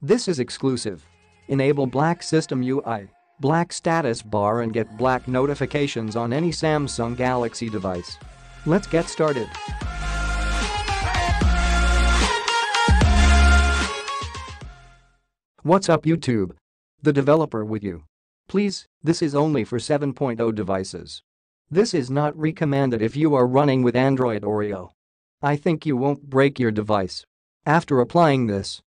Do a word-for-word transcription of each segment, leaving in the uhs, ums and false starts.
This is exclusive. Enable black system U I, black status bar, and get black notifications on any Samsung Galaxy device. Let's get started. What's up, YouTube? The developer with you. Please, this is only for seven point oh devices. This is not recommended if you are running with Android Oreo. I think you won't break your device. After applying this,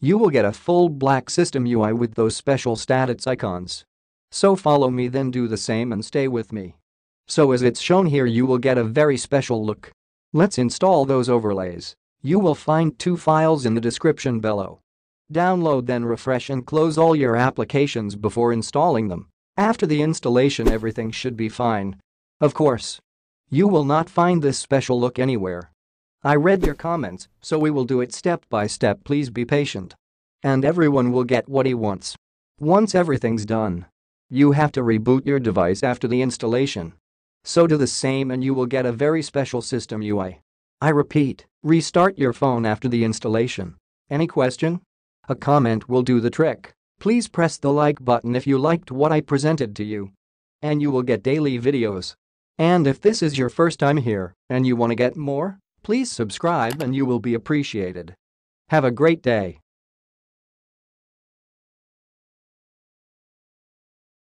you will get a full black system U I with those special status icons. So follow me, then do the same and stay with me. So as it's shown here, you will get a very special look. Let's install those overlays. You will find two files in the description below. Download, then refresh and close all your applications before installing them. After the installation, everything should be fine. Of course, you will not find this special look anywhere. I read your comments, so we will do it step by step. Please be patient. And everyone will get what he wants. Once everything's done, you have to reboot your device after the installation. So do the same and you will get a very special system U I. I repeat, restart your phone after the installation. Any question? A comment will do the trick. Please press the like button if you liked what I presented to you. And you will get daily videos. And if this is your first time here and you want to get more, please subscribe and you will be appreciated. Have a great day.